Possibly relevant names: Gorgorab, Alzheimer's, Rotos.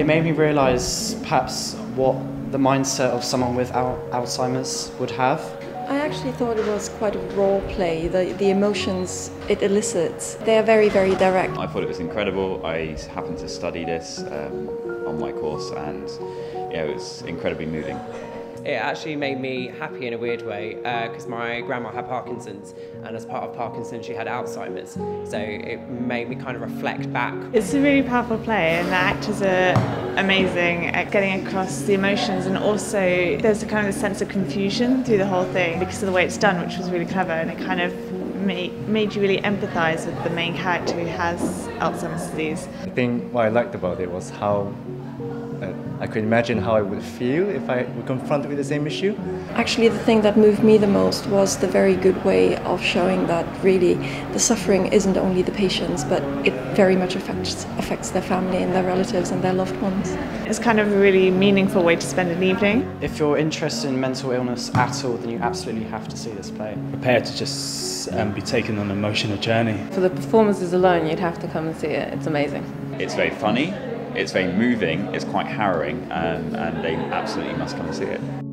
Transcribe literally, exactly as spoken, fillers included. It made me realise perhaps what the mindset of someone with al Alzheimer's would have. I actually thought it was quite a role play, the, the emotions it elicits. They are very, very direct. I thought it was incredible. I happened to study this um, on my course, and yeah, it was incredibly moving. It actually made me happy in a weird way because uh, my grandma had Parkinson's, and as part of Parkinson's she had Alzheimer's, so it made me kind of reflect back. It's a really powerful play, and the actors are amazing at getting across the emotions, and also there's a kind of sense of confusion through the whole thing because of the way it's done, which was really clever, and it kind of made, made you really empathise with the main character who has Alzheimer's disease. I think what I liked about it was how I could imagine how I would feel if I were confronted with the same issue. Actually, the thing that moved me the most was the very good way of showing that really the suffering isn't only the patients, but it very much affects, affects their family and their relatives and their loved ones. It's kind of a really meaningful way to spend an evening. If you're interested in mental illness at all, then you absolutely have to see this play. Prepare to just um, be taken on an emotional journey. For the performances alone, you'd have to come and see it. It's amazing. It's very funny. It's very moving, it's quite harrowing, um, and they absolutely must come and see it.